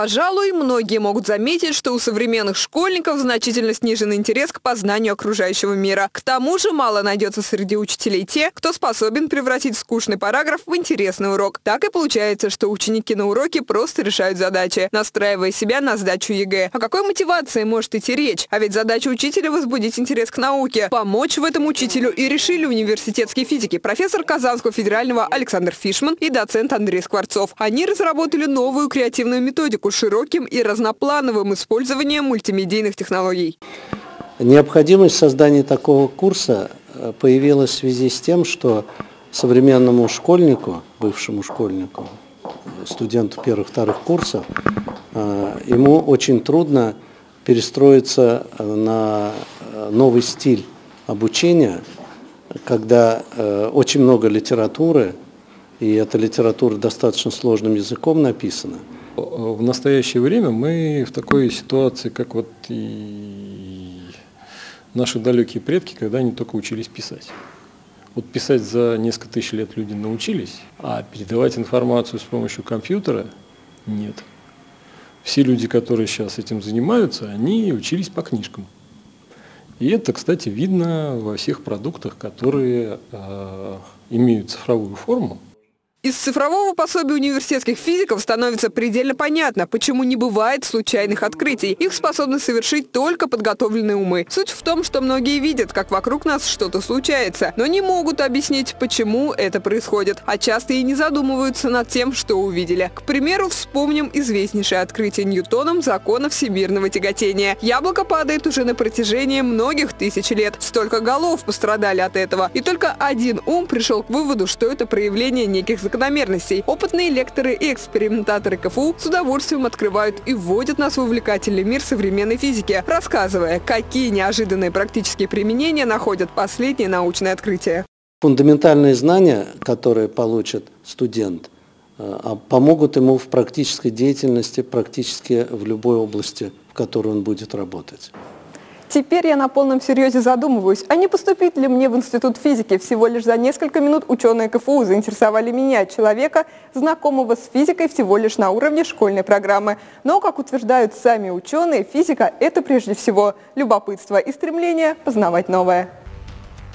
Пожалуй, многие могут заметить, что у современных школьников значительно снижен интерес к познанию окружающего мира. К тому же мало найдется среди учителей те, кто способен превратить скучный параграф в интересный урок. Так и получается, что ученики на уроке просто решают задачи, настраивая себя на сдачу ЕГЭ. О какой мотивации может идти речь? А ведь задача учителя – возбудить интерес к науке. Помочь в этом учителю и решили университетские физики, профессор Казанского федерального Александр Фишман и доцент Андрей Скворцов. Они разработали новую креативную методику с широким и разноплановым использованием мультимедийных технологий. Необходимость создания такого курса появилась в связи с тем, что современному школьнику, бывшему школьнику, студенту первых-вторых курсов, ему очень трудно перестроиться на новый стиль обучения, когда очень много литературы, и эта литература достаточно сложным языком написана. В настоящее время мы в такой ситуации, как вот и наши далекие предки, когда они только учились писать. Вот писать за несколько тысяч лет люди научились, а передавать информацию с помощью компьютера нет. Все люди, которые сейчас этим занимаются, они учились по книжкам. И это, кстати, видно во всех продуктах, которые имеют цифровую форму. Из цифрового пособия университетских физиков становится предельно понятно, почему не бывает случайных открытий. Их способны совершить только подготовленные умы. Суть в том, что многие видят, как вокруг нас что-то случается, но не могут объяснить, почему это происходит, а часто и не задумываются над тем, что увидели. К примеру, вспомним известнейшее открытие Ньютоном закона всемирного тяготения. Яблоко падает уже на протяжении многих тысяч лет. Столько голов пострадали от этого. И только один ум пришел к выводу, что это проявление неких закономерностей. Опытные лекторы и экспериментаторы КФУ с удовольствием открывают и вводят нас в увлекательный мир современной физики, рассказывая, какие неожиданные практические применения находят последние научные открытия. Фундаментальные знания, которые получит студент, помогут ему в практической деятельности, практически в любой области, в которой он будет работать. Теперь я на полном серьезе задумываюсь, а не поступить ли мне в Институт физики? Всего лишь за несколько минут ученые КФУ заинтересовали меня, человека, знакомого с физикой всего лишь на уровне школьной программы. Но, как утверждают сами ученые, физика – это прежде всего любопытство и стремление познавать новое.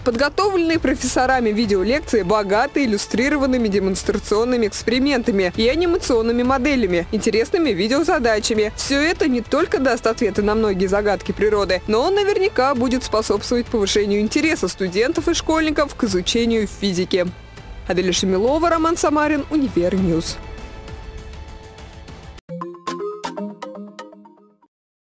Подготовленные профессорами видеолекции богаты иллюстрированными демонстрационными экспериментами и анимационными моделями, интересными видеозадачами. Все это не только даст ответы на многие загадки природы, но наверняка будет способствовать повышению интереса студентов и школьников к изучению физики. Аделия Шемилова, Роман Самарин, Универньюз.